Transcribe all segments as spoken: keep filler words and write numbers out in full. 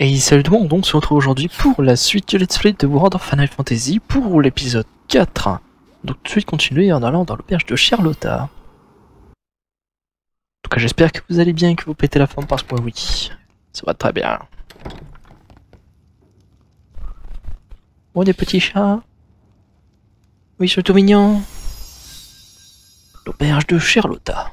Et salut tout le monde, donc on se retrouve aujourd'hui pour la suite du Let's Play de World of Final Fantasy pour l'épisode quatre. Donc tout de suite continuer en allant dans l'auberge de Charlotta. En tout cas j'espère que vous allez bien et que vous pétez la forme parce que moi oui, ça va très bien. Oh des petits chats. Oui ils sont tout mignons. L'auberge de Charlotta. Oh,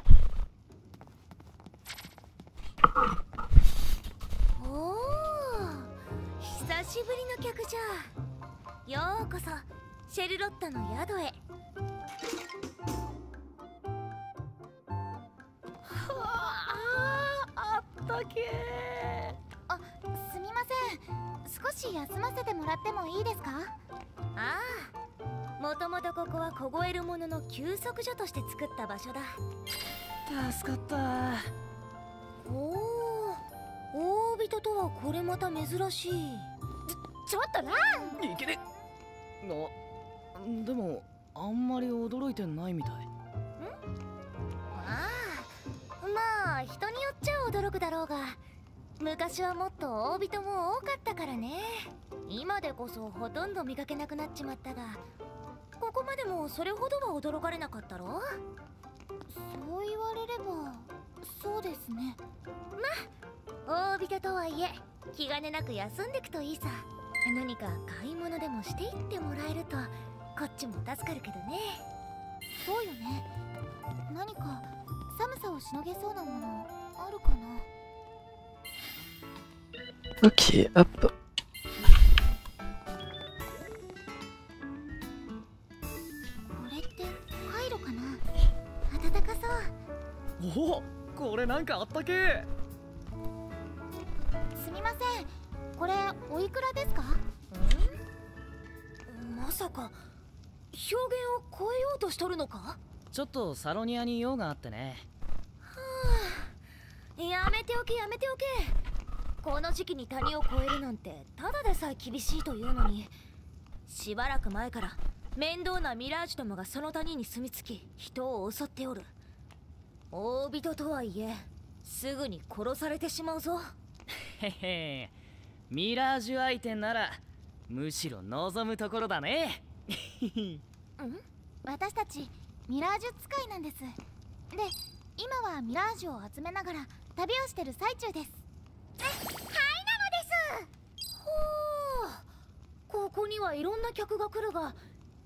でもあんまり驚いてないみたい。ん？ああ、まあ人によっちゃ驚くだろうが、昔はもっと大人も多かったからね。今でこそほとんど見かけなくなっちまったが、ここまでもそれほどは驚かれなかったろ？そう言われればそうですね。まあ大人とはいえ気兼ねなく休んでくといいさ。何か買い物でもしていってもらえると。 こっちも助かるけどね。そうよね。何か寒さをしのげそうなものあるかな。OK, hop. Saronia ni yo ga atte ne. Yamete oke, yamete oke. Kono jiki ni tani o koeru nante tada de sae kibishii to iu no ni. Shibaraku mae kara mendou na Mirage domo ga sono tani ni sumi tsuki hito o osotte oru. Oobito to waiie sugu ni korosarete shimau zo. Hehe. Mirage aiten nara mushiro nozomu tokoro da ne. Um? Watashi tachi ミラージュ使いなんです。で、今はミラージュを集めながら旅をしてる最中です。はいなのです。ほう、ここにはいろんな客が来るが、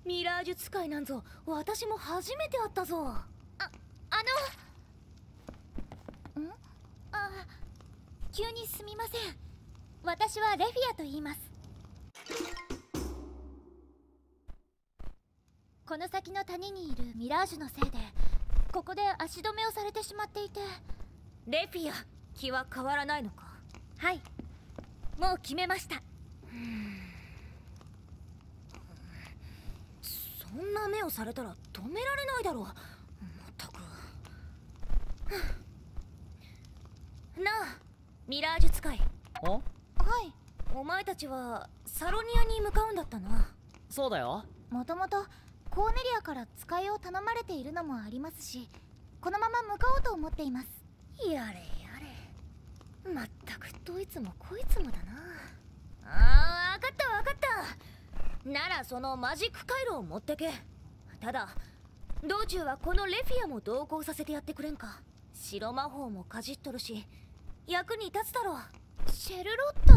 ミラージュ使いなんぞ私も初めて会ったぞ。あ、あのんあ、急にすみません。私はレフィアと言います。 この先の谷にいるミラージュのせいでここで足止めをされてしまっていてレフィア気は変わらないのかはいもう決めましたそんな目をされたら止められないだろうまったくなあミラージュ使いはいお前たちはサロニアに向かうんだったなそうだよもともと コーネリアから使いを頼まれているのもありますしこのまま向かおうと思っていますやれやれまったくどいつもこいつもだなあ分かった分かったならそのマジック回路を持ってけただ道中はこのレフィアも同行させてやってくれんか白魔法もかじっとるし役に立つだろシェルロッタ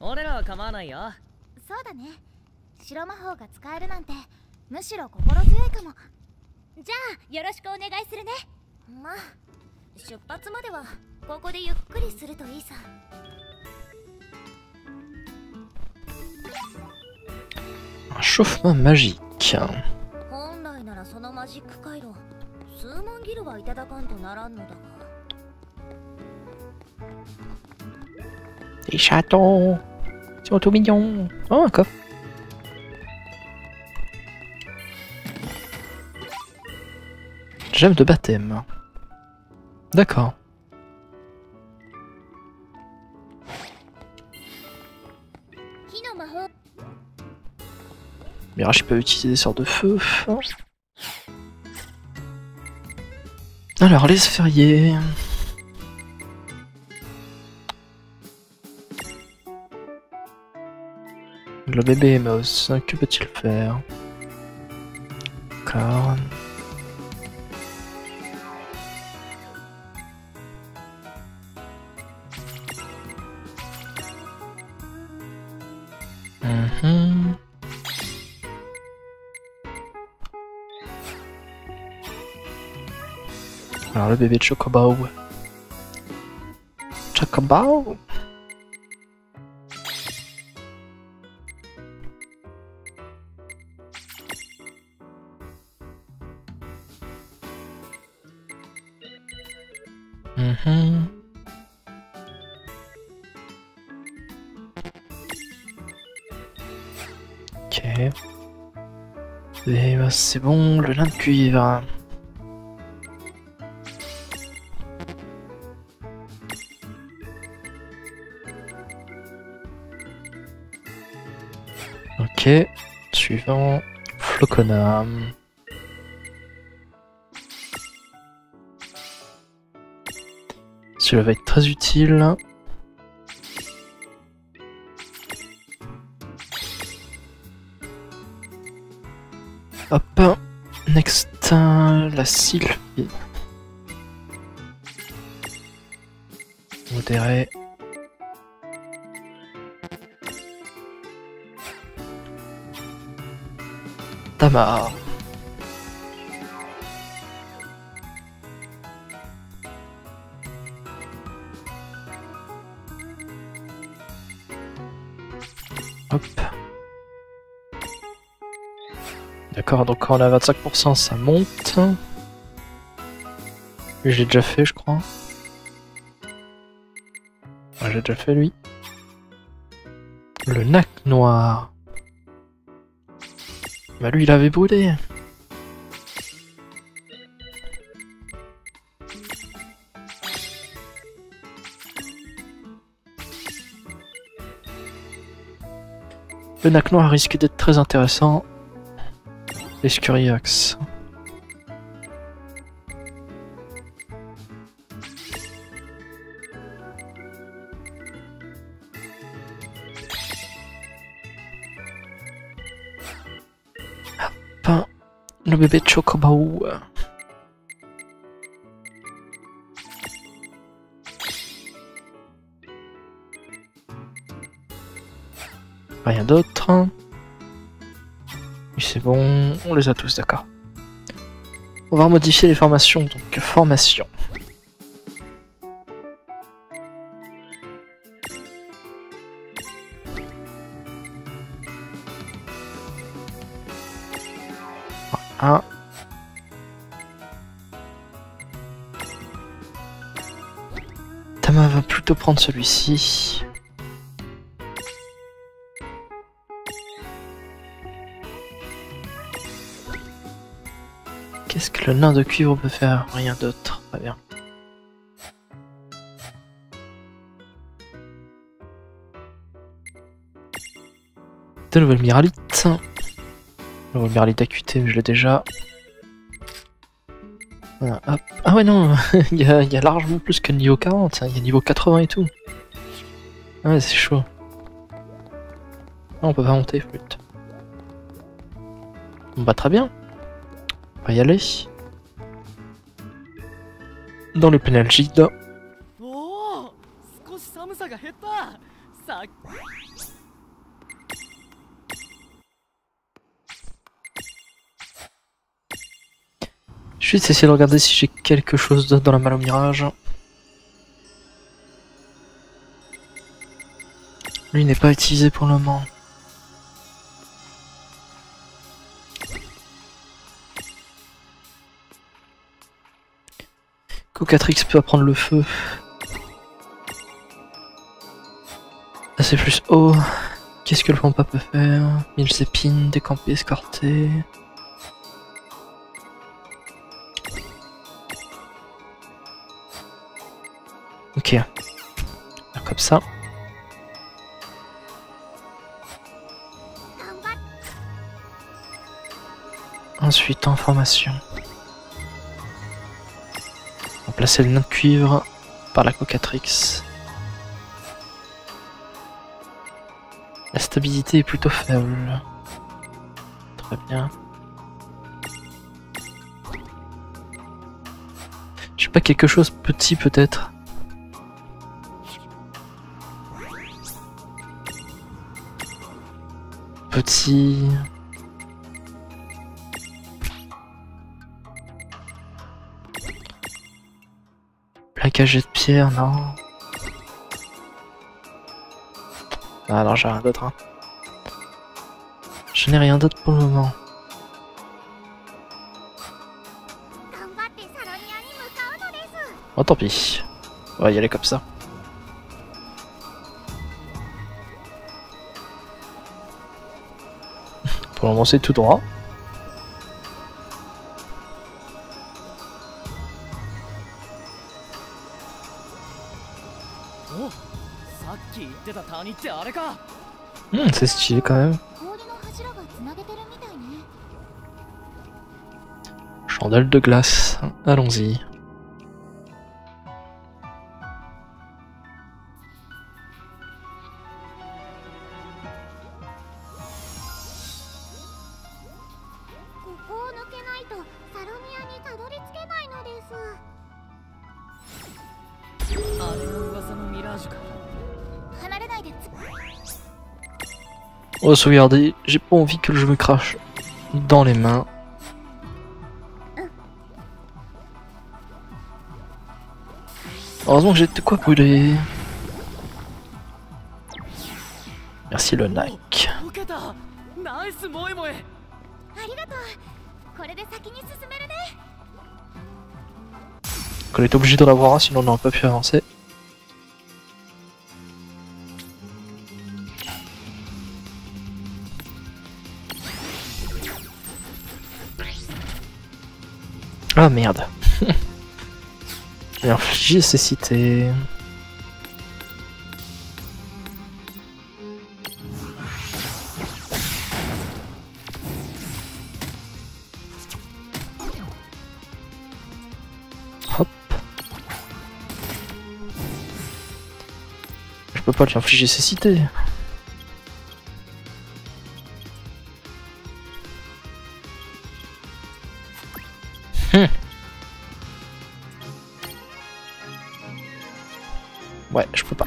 俺らは構わないよそうだね白魔法が使えるなんて むしろ心強いかもじゃあよろしくお願いするねまあ出発まではここでゆっくりするといいさ本来ならそのマジック回路数万ギルはいただかんとならんのだがLes chatons sont tout mignons Oh, un coffre Gemme de baptême. D'accord. Mirage peut utiliser des sorts de feu. Alors, les sphériés. Le bébé mouse, que peut-il faire? Corne. Mmh. Alors le bébé de Chocobaou. Chocobaou? Mmh. Ok. Et bah, c'est bon, le lin de cuivre. Ok. Suivant, Floconam. Celui-là va être très utile. Hop, next, uh, la Sylvie. Modéré. Tama. D'accord, donc quand on a vingt-cinq pour cent, ça monte. Lui, je l'ai déjà fait, je crois. Ah, j'ai déjà fait, lui. Le Nac Noir. Bah, lui, il avait brûlé. Le Nac Noir risque d'être très intéressant. Escuriax. Hop, le bébé de Chocobaou. Rien d'autre. C'est bon, on les a tous, d'accord. On va modifier les formations, donc formation. Voilà. Tama va plutôt prendre celui-ci. Qu'est-ce que le nain de cuivre peut faire? Rien d'autre, très bien. De nouvelles miralites. Nouvelle miralite acuité, je l'ai déjà. Voilà, hop. Ah ouais non, il, y a, il y a largement plus que le niveau quarante, hein. Il y a niveau quatre-vingts et tout. Ah ouais, c'est chaud. Non, on peut pas monter, flûte. Bon bah très bien. On va y aller dans le pénal gide. Je vais essayer de regarder si j'ai quelque chose d'autre dans la malle au mirage. Lui n'est pas utilisé pour le moment. Cocatrix peut apprendre le feu. Ah, c'est plus haut. Qu'est-ce que le pampa peut faire? Mille épines, décamper, escorter. Ok. Comme ça. Ensuite, en formation. Placer le nain de cuivre par la Cocatrix. La stabilité est plutôt faible. Très bien. Je sais pas, quelque chose petit peut-être. Petit... Plaquage de pierre, non. Ah non, j'ai rien d'autre. Hein. Je n'ai rien d'autre pour le moment. Oh tant pis. On va y aller comme ça. Pour le moment, c'est tout droit. Mmh, c'est stylé quand même. Chandelle de glace, allons-y. On va sauvegarder, j'ai pas envie que le jeu me crache dans les mains. Heureusement que j'ai de quoi brûler. Merci le Nike. On est obligé d'en avoir un sinon on n'aurait pas pu avancer. Ah merde. J'ai infligé cécité. Hop. Je peux pas lui infliger cécité. Ouais, je peux pas.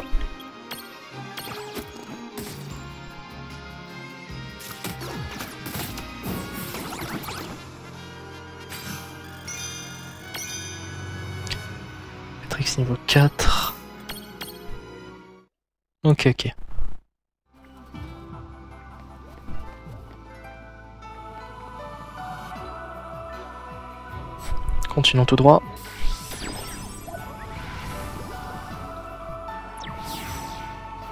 Cocatrix niveau quatre. Ok, ok. Continuons tout droit.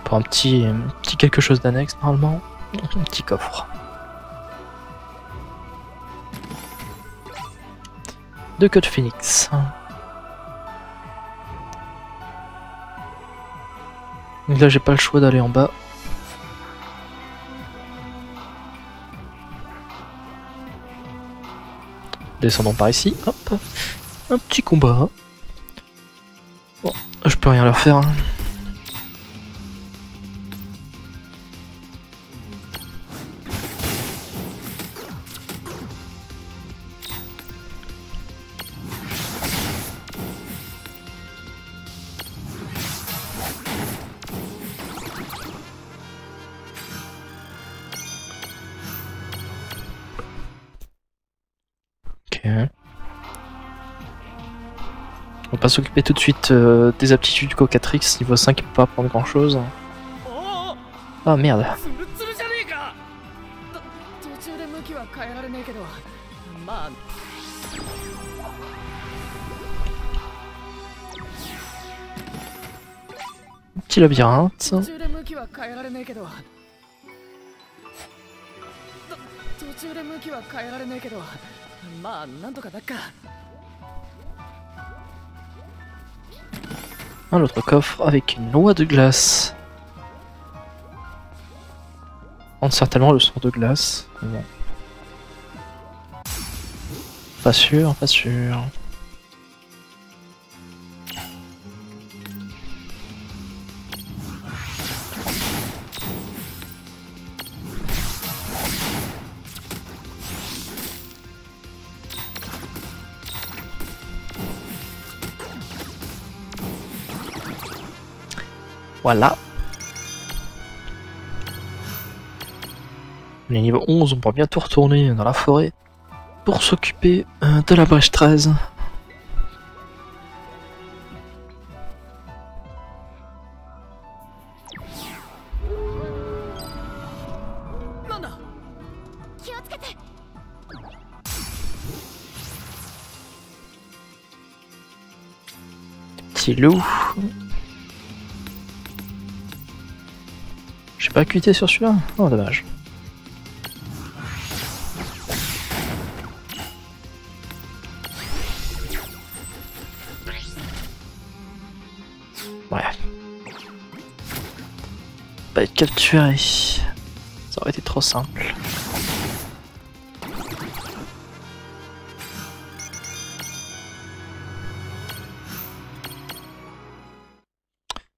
Un petit, un petit quelque chose d'annexe normalement, un petit coffre. Deux queues de phoenix. Donc là j'ai pas le choix d'aller en bas. Descendons par ici, hop. Un petit combat. Bon, je peux rien leur faire. Hein. On va s'occuper tout de suite euh, des aptitudes Cocatrix, niveau cinq, il peut pas apprendre grand chose. Ah merde. Petit labyrinthe. Un autre coffre avec une noix de glace. On certainement le son de glace. Non. Pas sûr, pas sûr. Trois là. On est niveau onze, on pourra bientôt retourner dans la forêt pour s'occuper de la brèche treize. Loup. J'ai pas Q T sur celui-là. Oh dommage. Ouais. Pas être capturé. Ça aurait été trop simple.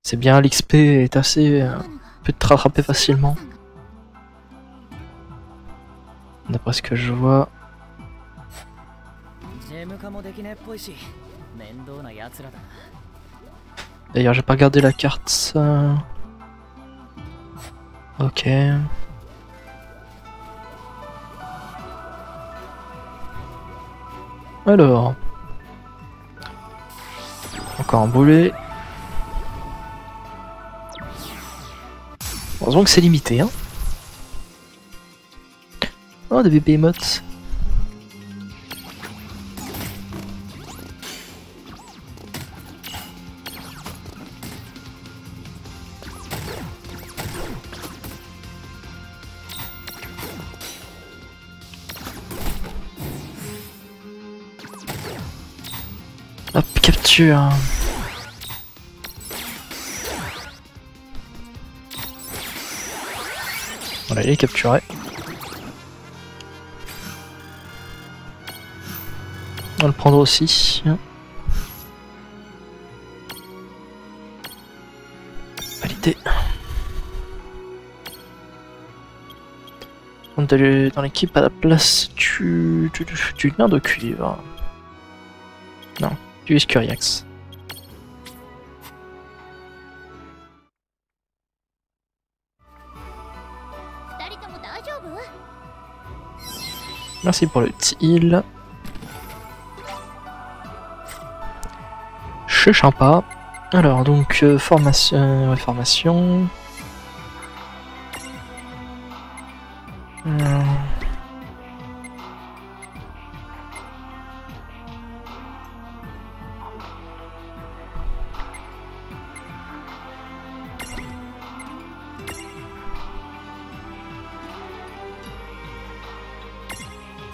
C'est bien, l'X P est assez... Euh, peut te rattraper facilement. D'après ce que je vois... D'ailleurs, j'ai pas regardé la carte, ça... Ok... Alors... Encore un boulet. Heureusement que c'est limité, hein. Oh, des bébés mottes. Hop, capture. Voilà, il est capturé. On va le prendre aussi. Validé. On est dans l'équipe à la place du, du, du, du nain de cuivre. Non, du Escuriax. Merci pour le petit heal. Je suis sympa. Alors donc euh, formation, formation. Hum.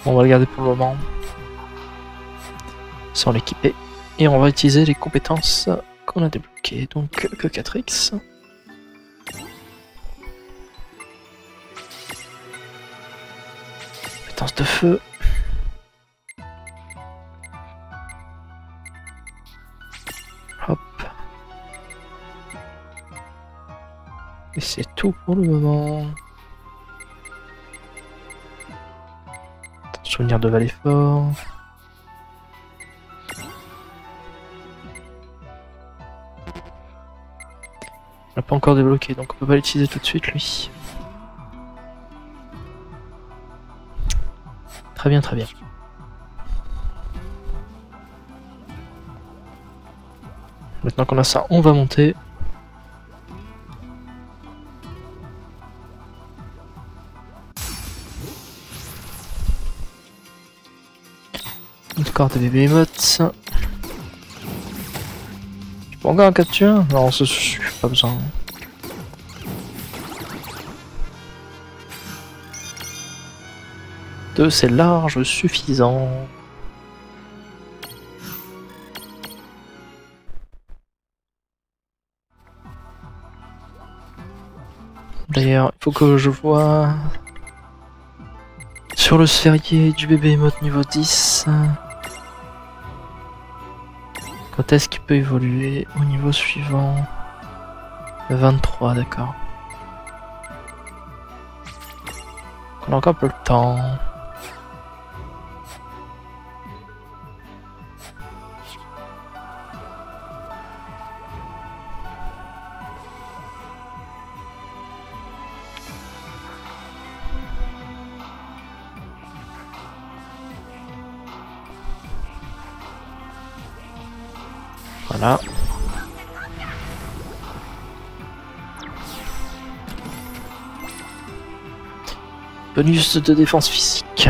On va le garder pour le moment, sans l'équiper, et on va utiliser les compétences qu'on a débloquées, donc Cocatrix. Compétence de feu. Hop. Et c'est tout pour le moment. Souvenir de Valéfort. On l'a pas encore débloqué, donc on peut pas l'utiliser tout de suite lui. Très bien, très bien. Maintenant qu'on a ça, on va monter. Encore des bébés mottes. J'ai pas encore un capture. Non, ça suffit, pas besoin. Deux, c'est large, suffisant. D'ailleurs, il faut que je vois... Sur le sphérié du bébé motte niveau dix... Quand est-ce qu'il peut évoluer au niveau suivant? Vingt-trois, d'accord. On a encore un peu le temps. Voilà. Bonus de défense physique.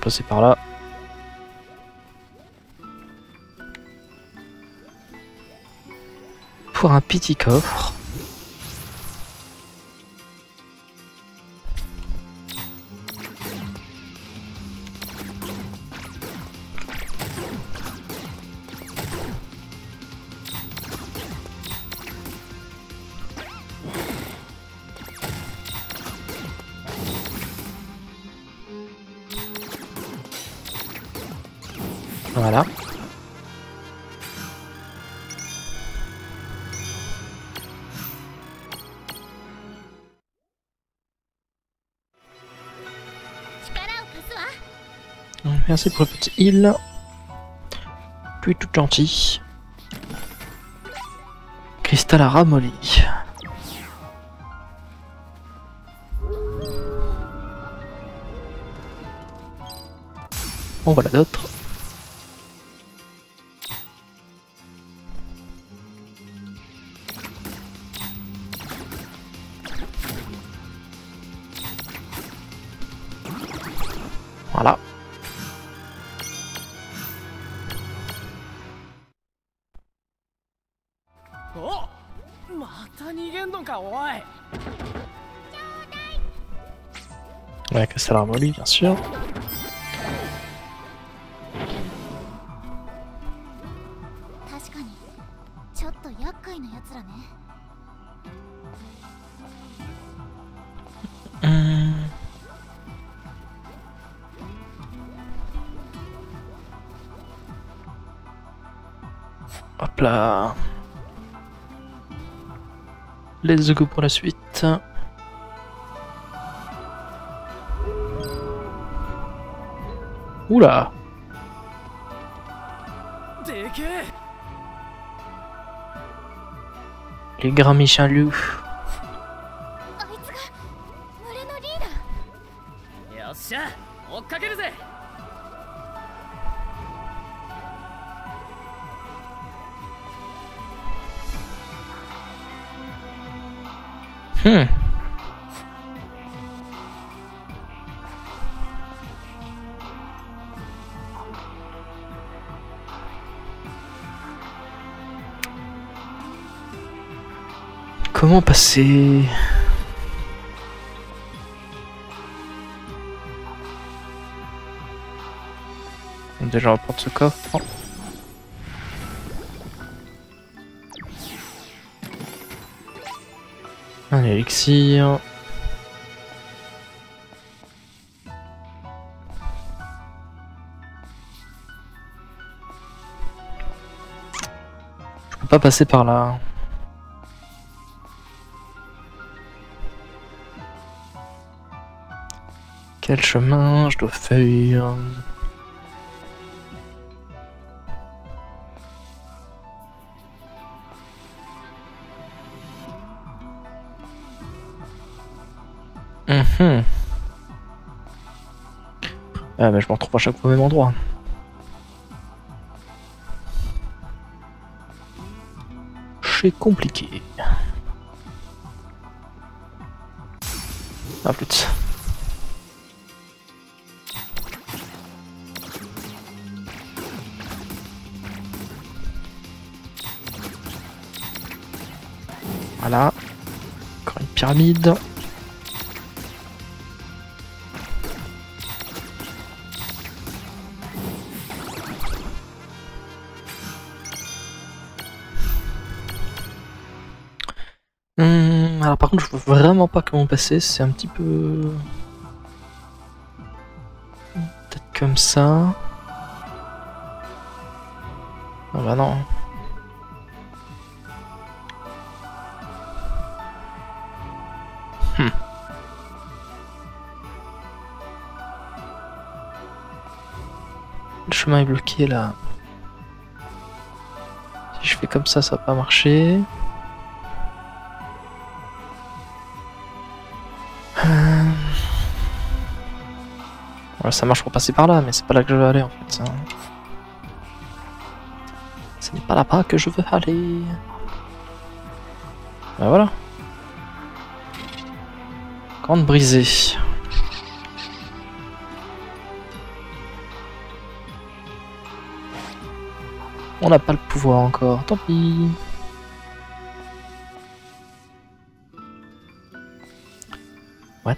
Passer par là. Pour un petit coffre. Voilà. Merci pour le petit heal. Puis tout gentil. Cristal à ramolli. Bon voilà d'autres. Ouais, cristal ramolli, bien sûr. Hum. Hop là. Let's go pour la suite. Oula. Les grands méchants loups. Hmm. Comment passer? Déjà on va prendre ce coffre. Un élixir. Je peux pas passer par là. Quel chemin je dois faire? Mmh. Ah bah je me retrouve à chaque fois au même endroit. C'est compliqué. Ah putain. Voilà, encore une pyramide. Hum, alors par contre je vois vraiment pas comment passer, c'est un petit peu... Peut-être comme ça... Ah bah non. Le chemin est bloqué là. Si je fais comme ça, ça va pas marcher. Hum. Voilà, ça marche pour passer par là, mais c'est pas là que je veux aller en fait. Ce n'est pas là-bas que je veux aller. Ben voilà. Grande brisée. On n'a pas le pouvoir encore, tant pis. What?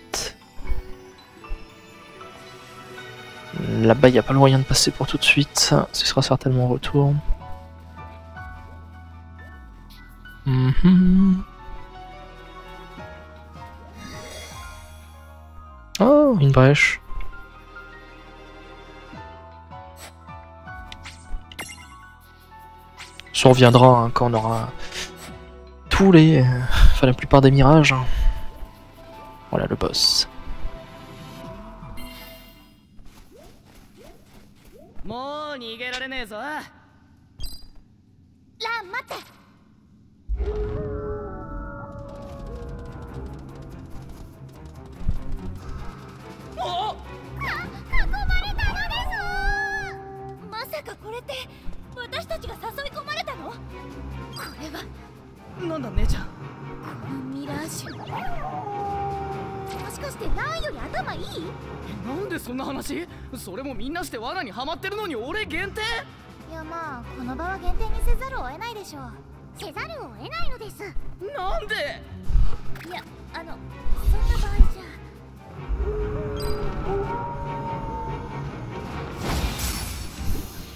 Là-bas, il n'y a pas le moyen de passer pour tout de suite. Ce sera certainement retour. Mm-hmm. Oh, une brèche. On reviendra hein, quand on aura tous les, enfin la plupart des mirages. Voilà le boss.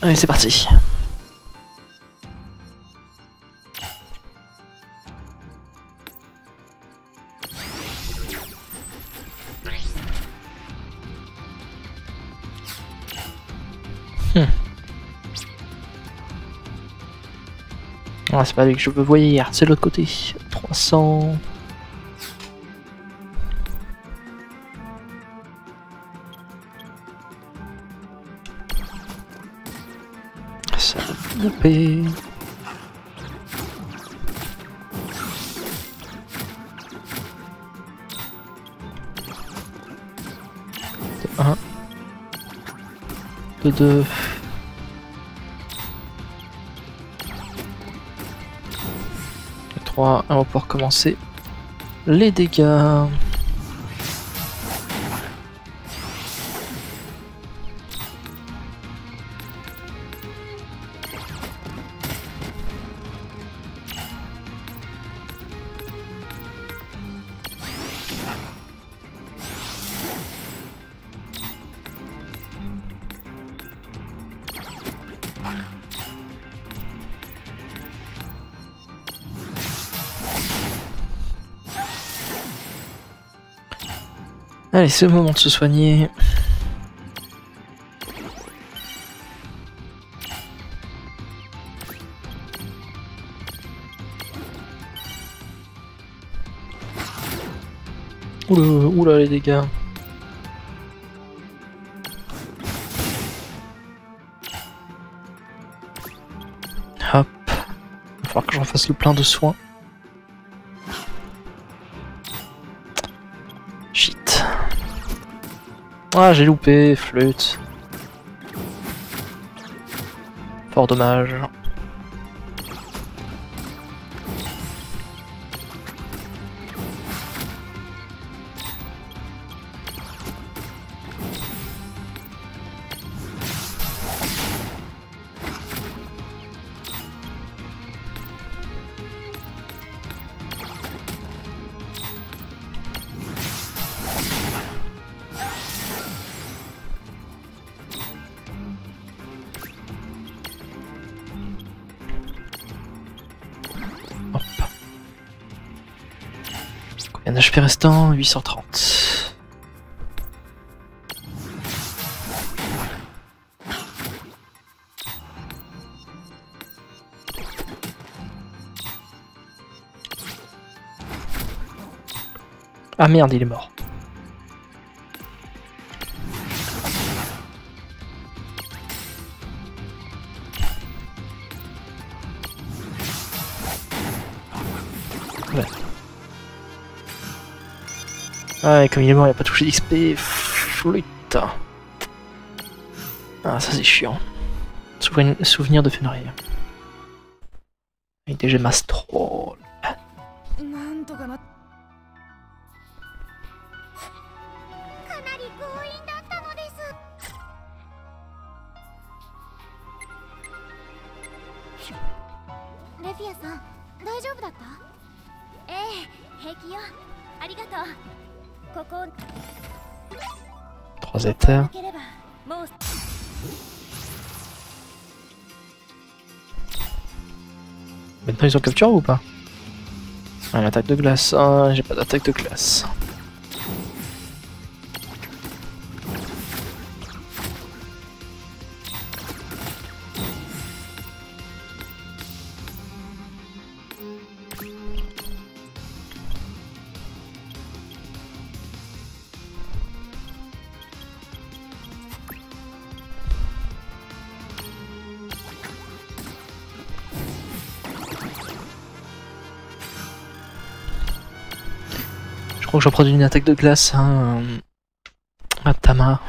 Allez, c'est parti. Ah, c'est pas lui que je veux voir, c'est l'autre côté. trois cents. Ça va pomper. un, deux, deux. On va pouvoir commencer les dégâts. Allez, c'est le moment de se soigner. Oula, oula les dégâts. Hop. Il va falloir que j'en fasse le plein de soins. Ah, j'ai loupé, flûte. Fort dommage. H P restant huit cent trente. Ah merde, il est mort. Ah, et comme il est mort, il n'a pas touché d'X P. Flûte. Ah, ça c'est chiant. Souvenir, souvenir de février. Avec des gemmes astrales. Trois états. Maintenant ils ont capturé ou pas? Ah, une attaque de glace. Ah, j'ai pas d'attaque de glace. Je reproduis une attaque de glace hein, à Tama.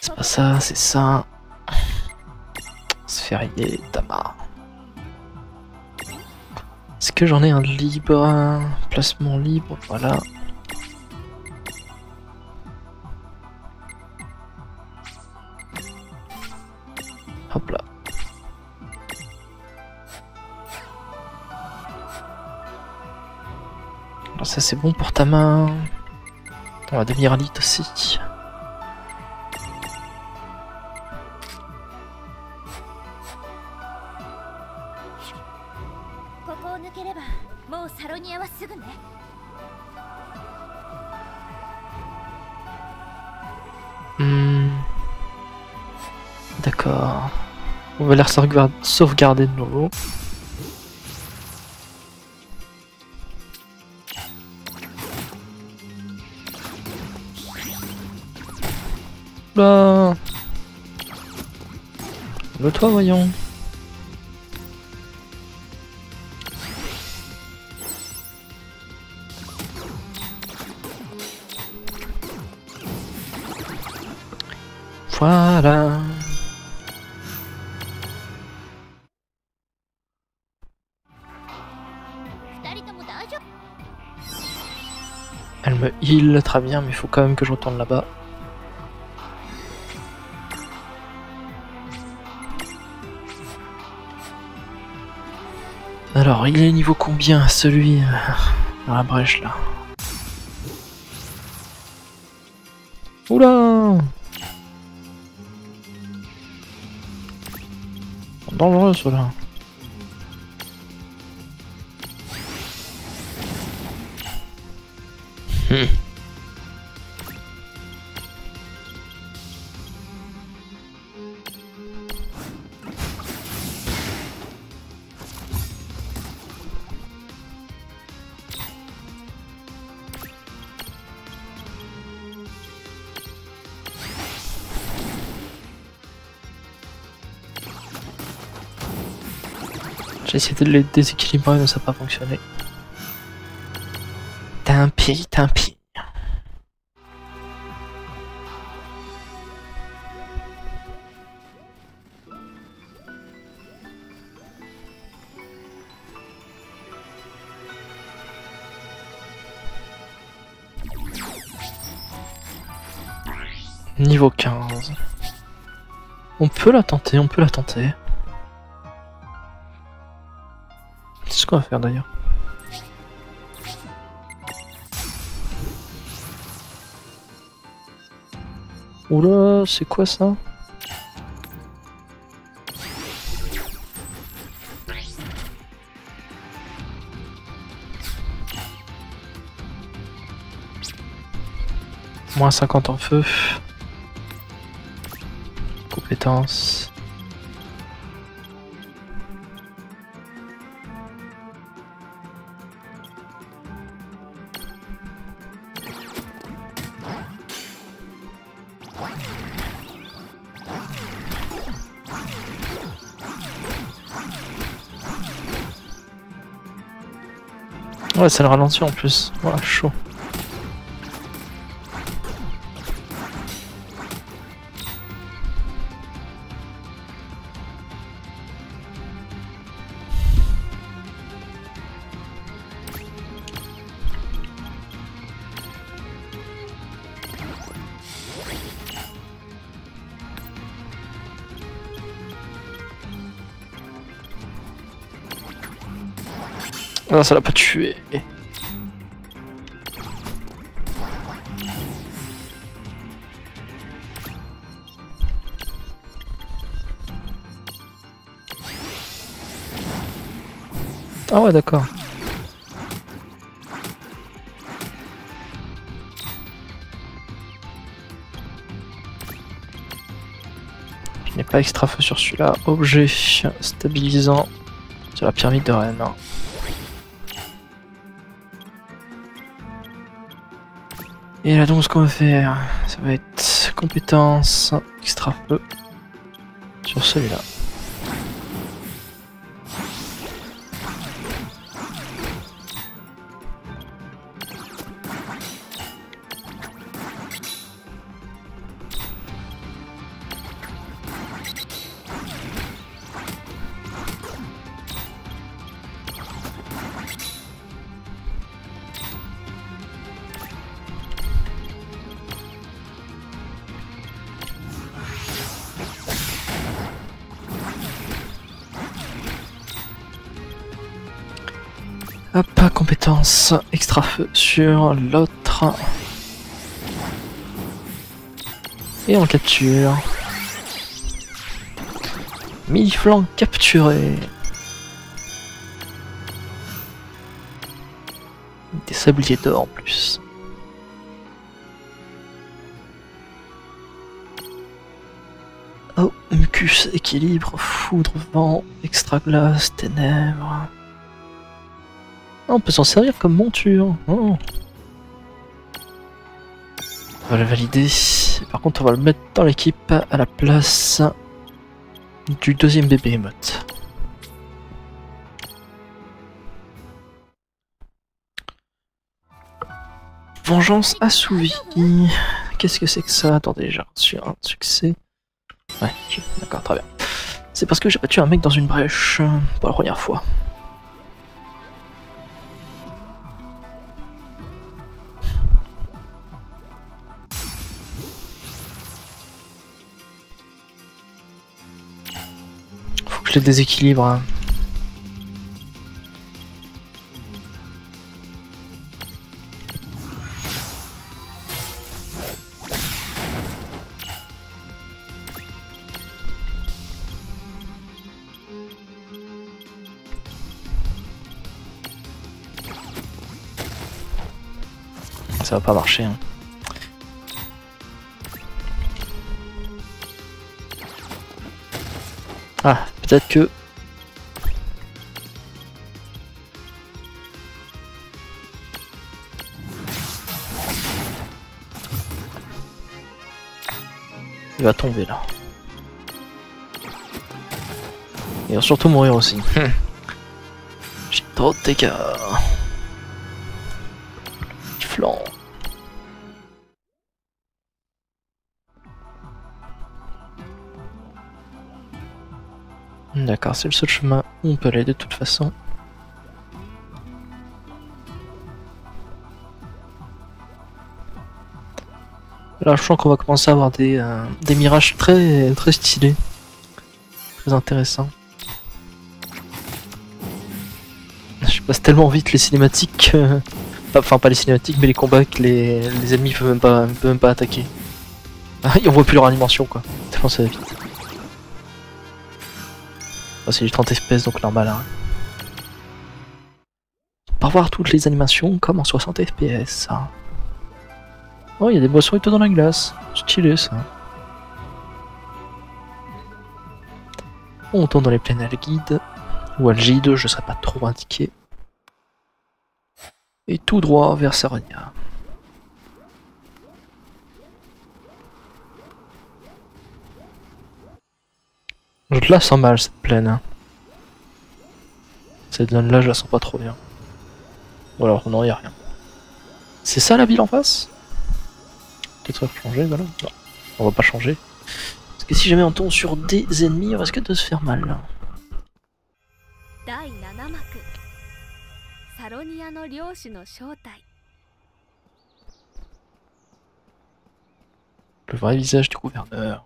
C'est pas ça, c'est ça. Se faire aider, Tama. Est-ce que j'en ai un libre? Placement libre, voilà. Hop là. Ça c'est bon pour ta main. On va devenir lit aussi. Hmm. D'accord. On va la sauvegarder de nouveau. Là, le toit, voyons. Voilà. Elle me heal très bien, mais il faut quand même que je retourne là-bas. Alors, il est niveau combien celui euh, dans la brèche là? Oula! C'est dangereux ceux-là. Hmm. J'ai essayé de les déséquilibrer mais ça n'a pas fonctionné. Tant pis, tant pis. Niveau quinze. On peut la tenter, on peut la tenter. C'est ce qu'on va faire d'ailleurs. Oula, c'est quoi ça? Moins cinquante en feu. Compétences. Ouais, ça le ralentit en plus. Voilà, chaud. Non, ça l'a pas tué. Ah ouais, d'accord. Je n'ai pas extra feu sur celui-là. Objet stabilisant sur la pyramide de Rennes. Et là donc ce qu'on va faire, ça va être compétence extra feu sur celui-là. Hop, compétence extra feu sur l'autre. Et on capture. Mille-flanc capturé. Des sabliers d'or en plus. Oh, mucus, équilibre, foudre, vent, extra glace, ténèbres. Ah, on peut s'en servir comme monture. Oh. On va le valider. Par contre, on va le mettre dans l'équipe à la place du deuxième bébé émote. Vengeance assouvie. Qu'est-ce que c'est que ça? Attendez, j'ai reçu un succès. Ouais, je... d'accord, très bien. C'est parce que j'ai battu un mec dans une brèche pour la première fois. Le déséquilibre. Hein. Ça va pas marcher. Hein. Ah, peut-être que... il va tomber là. Il va surtout mourir aussi. J'ai trop de dégâts. Flan. D'accord, c'est le seul chemin où on peut aller de toute façon. Là, je sens qu'on va commencer à avoir des, euh, des mirages très, très stylés. Très intéressants. Je passe tellement vite les cinématiques... Euh, pas, enfin, pas les cinématiques, mais les combats que les, les ennemis ne peuvent même pas, peuvent même pas attaquer. Ah, et on voit plus leur animation, quoi. Tellement ça va vite. Oh, c'est du trente espèces donc normal. Hein. Pas voir toutes les animations comme en soixante F P S. Hein. Oh, il y a des boissons et tout dans la glace. Stylé ça. On tombe dans les plaines algides. Ou algides, je ne serais pas trop indiqué. Et tout droit vers Saronia. Je la sens mal cette plaine. Cette zone là je la sens pas trop bien. Ou alors non, y a rien. C'est ça la ville en face? Peut-être changer, voilà. Non, on va pas changer. Parce que si jamais on tombe sur des ennemis, on risque de se faire mal. Le vrai visage du gouverneur.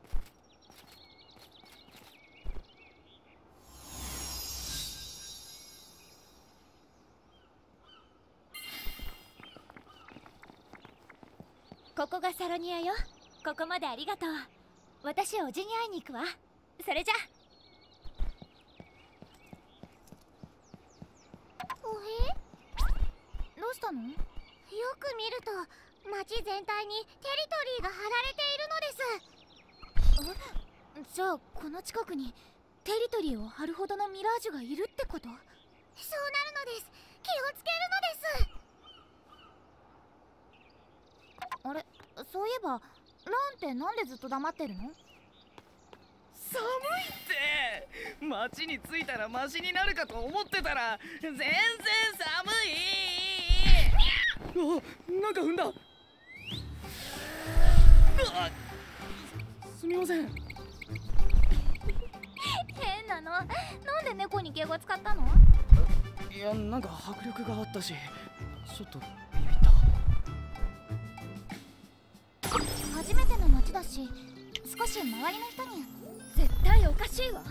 ここがサロニアよ。ここまでありがとう。私おじに会いに行くわ。それじゃ。おへ？どうしたの？よく見ると街全体にテリトリーが張られているのです。じゃあこの近くにテリトリーを張るほどのミラージュがいるってこと？そうなるのです。気をつけるのです。あれ、そういえばランってなんでずっと黙ってるの？寒いって街に着いたらマシになるかと思ってたら全然寒い。あ、なんか踏んだ。あ、すみません。変なの。なんで猫に敬語使ったの？いや、なんか迫力があったし、ちょっと。初めての街だし、少し周りの人に絶対おかしいわ。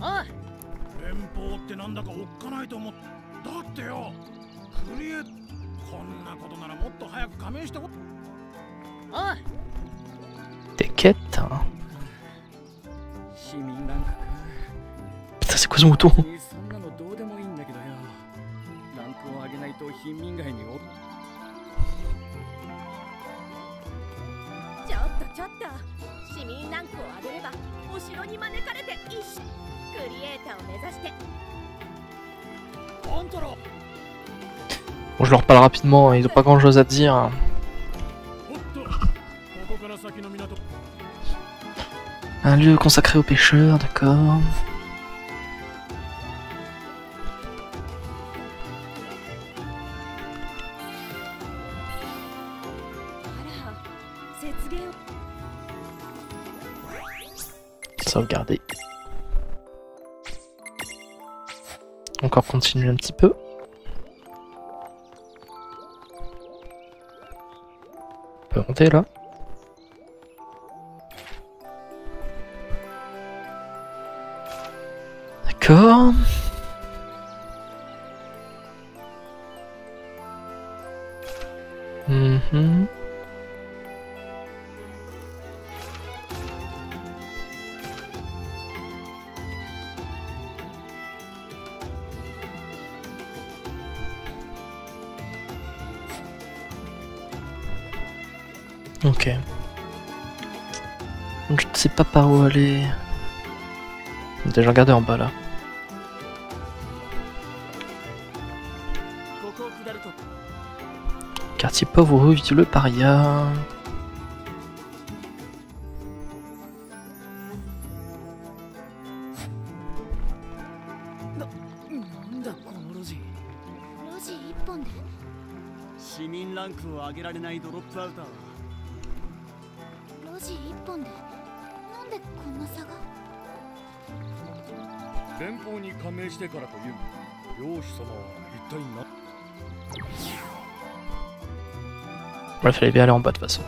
おい、連邦ってなんだかおっかないと思っ。だってよ、クリエ、こんなことならもっと早く加盟しておい。T'es quête, hein. Putain, c'est quoi son mouton? Bon, je leur parle rapidement, ils n'ont pas grand chose à dire. Un lieu consacré aux pêcheurs, d'accord. Sauvegarder. Encore continuer un petit peu. On peut monter là. D'accord. Mhm. Ok. Donc je ne sais pas par où aller. J'ai déjà regardé en bas là. Quartier pauvre où vit le paria. Ouais, fallait bien aller en bas de toute façon.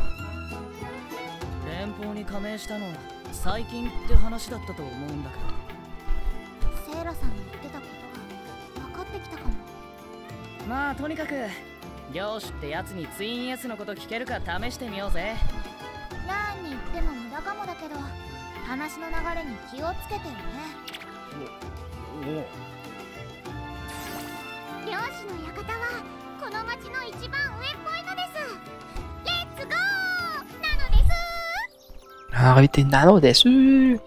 Arrêtez, nano dessus.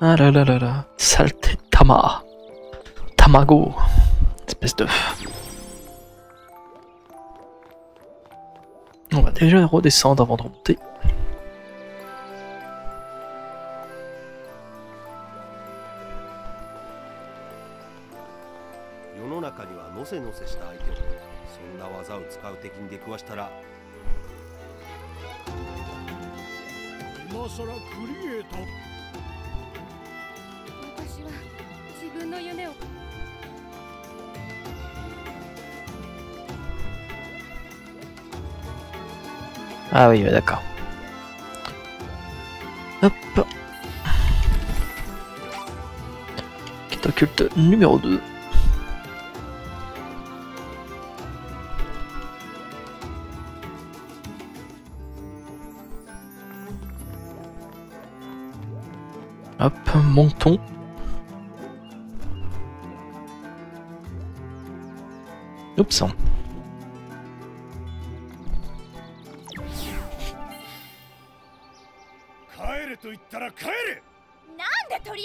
Ah là là là là, saleté Tama, Tamago, espèce de. On va déjà redescendre avant de remonter. Ah oui, d'accord. Hop. Quête occulte numéro deux. Hop, montons. Oups. Hop, acuité. Merde, je suis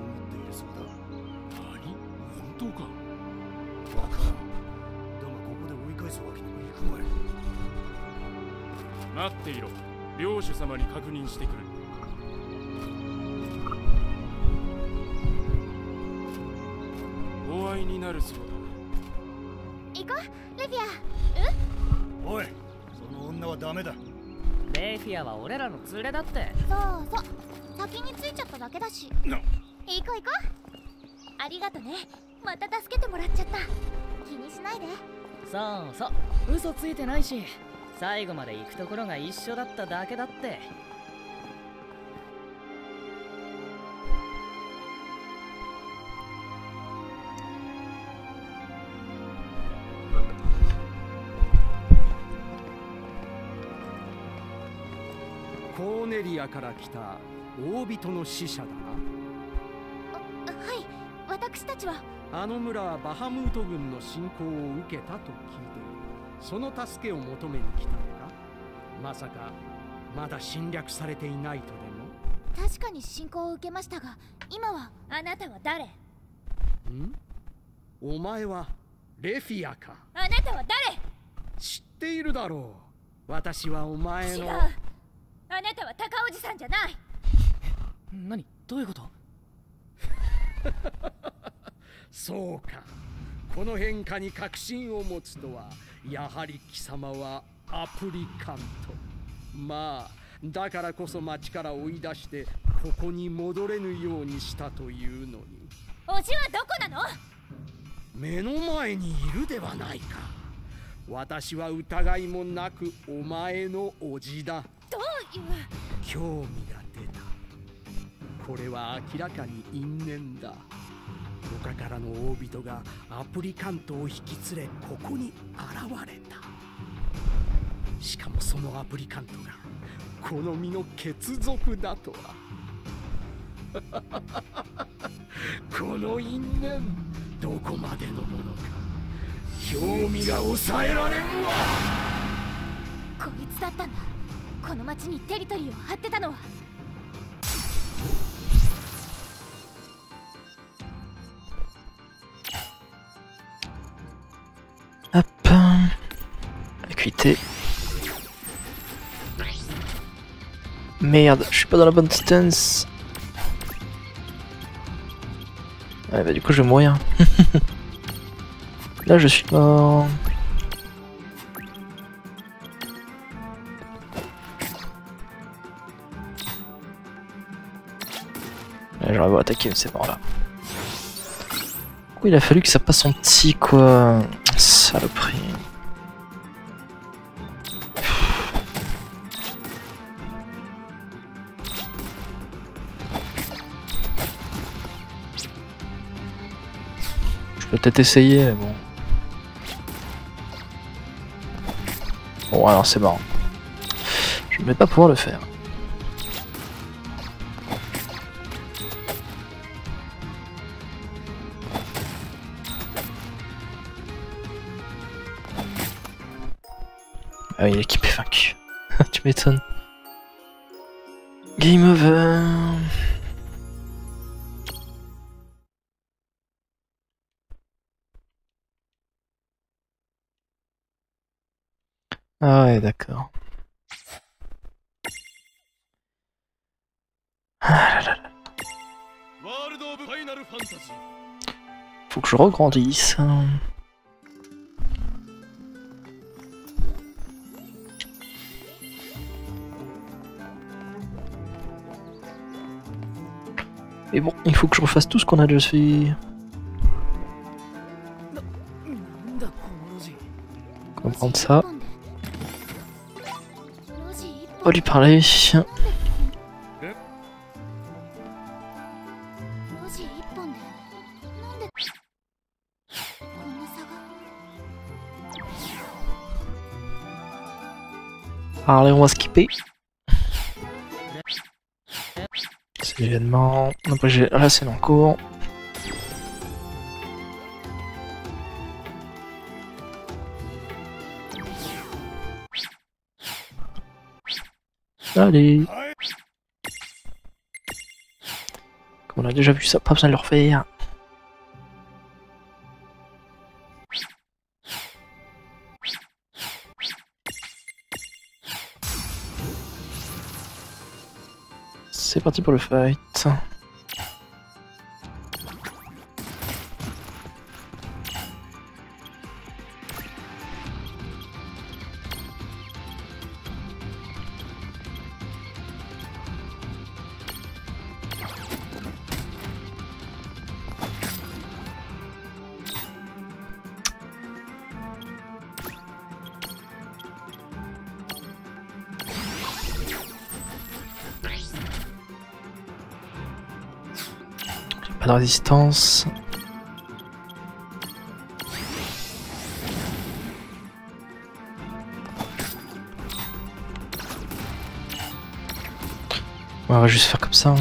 pas dans la bonne stance. Ouais bah du coup je vais mourir. Là je suis mort. J'aurais beau attaquer mais c'est mort là. Pourquoi il a fallu que ça passe en petit quoi? Saloperie. Je vais peut-être essayer, mais bon. Bon, alors c'est marrant. Je ne vais pas pouvoir le faire. Ah oui, l'équipe est vaincue. Tu m'étonnes. Game over. Ah ouais, d'accord. Ah là là là. Faut que je regrandisse. Mais bon, il faut que je refasse tout ce qu'on a déjà fait. On va prendre ça. On va lui parler. Allez, on va skipper. C'est l'événement. Après, j'ai là, c'est en cours. Allez. Comme on a déjà vu ça, pas besoin de le refaire. C'est parti pour le fight. Pas de résistance. On va juste faire comme ça. Hein.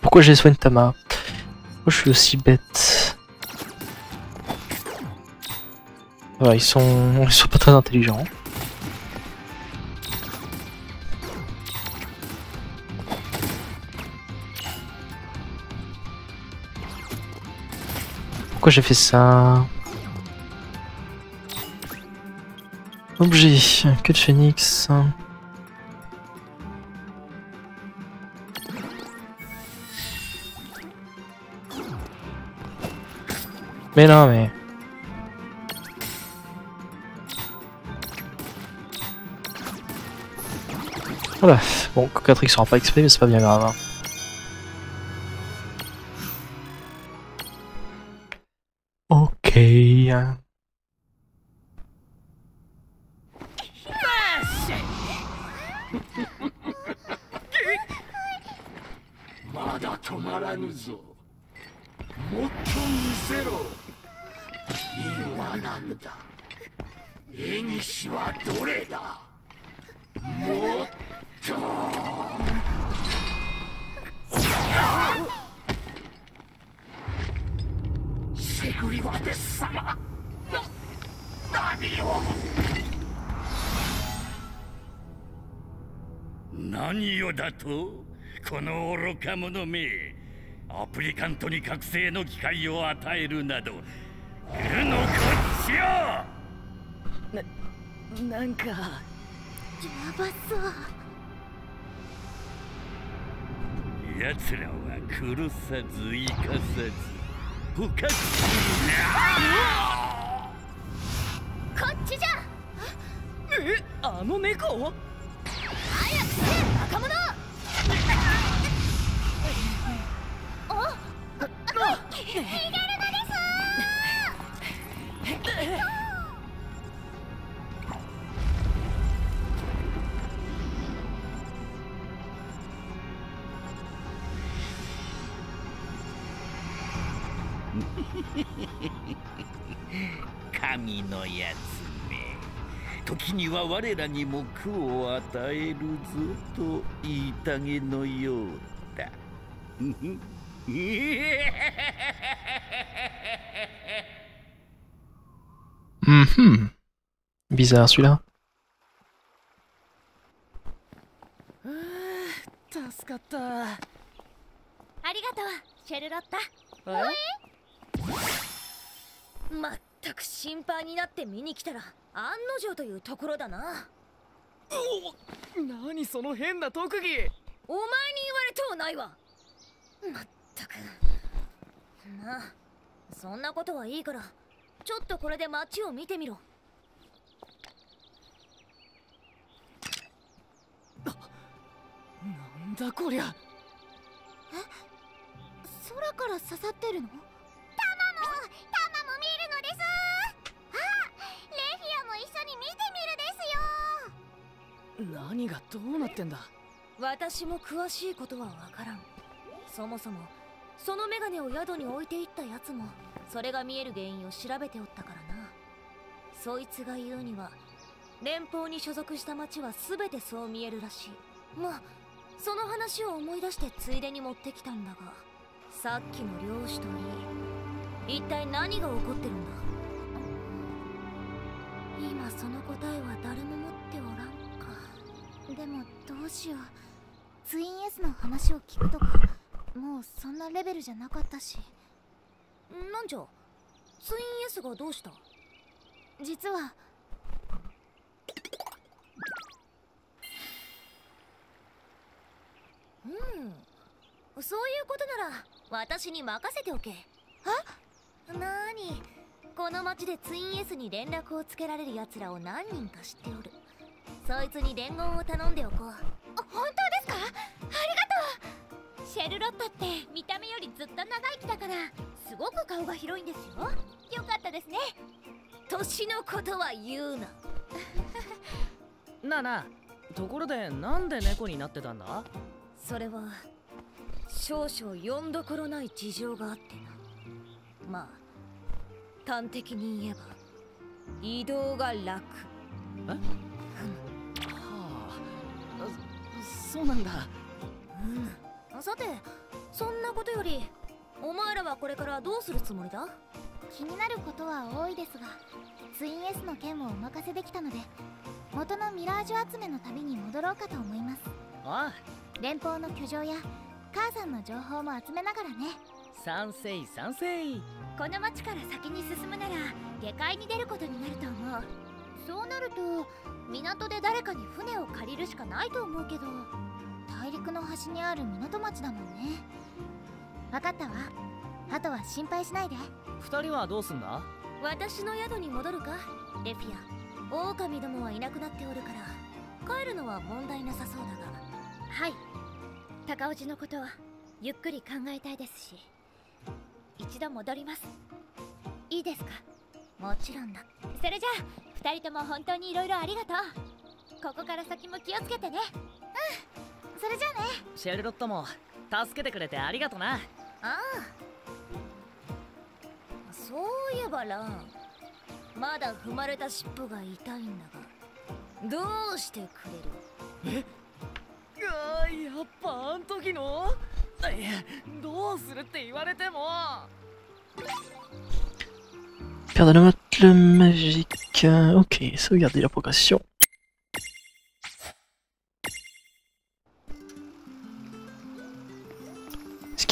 Pourquoi j'ai soigné Tama? Pourquoi je suis aussi bête? Ouais, ils sont... ils sont pas très intelligents. Pourquoi j'ai fait ça? Objet, queue de phénix. Mais non, mais... Voilà. Bon, Cocatrix sera pas X P, mais c'est pas bien grave. Hein. Ok... Mm-hmm. Bizarre celui-là. Perdonne-moi le magique. Ok, sauvegarder la progression. Est-ce qu'il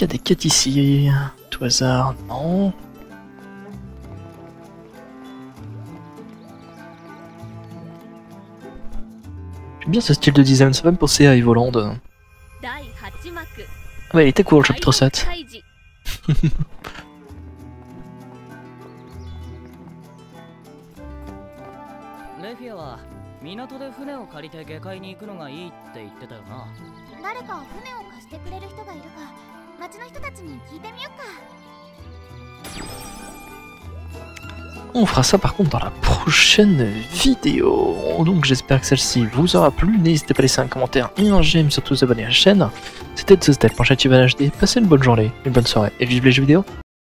y a des quêtes ici? Tout hasard, non. J'aime bien ce style de design, ça va me penser à Evoland. Ouais, il était cool le chapitre sept. On fera ça par contre dans la prochaine vidéo. Donc j'espère que celle-ci vous aura plu. N'hésitez pas à laisser un commentaire et un j'aime, surtout vous abonner à la chaîne. C'était Zeusdead pour Chat H D. Passez une bonne journée, une bonne soirée et vive les jeux vidéo.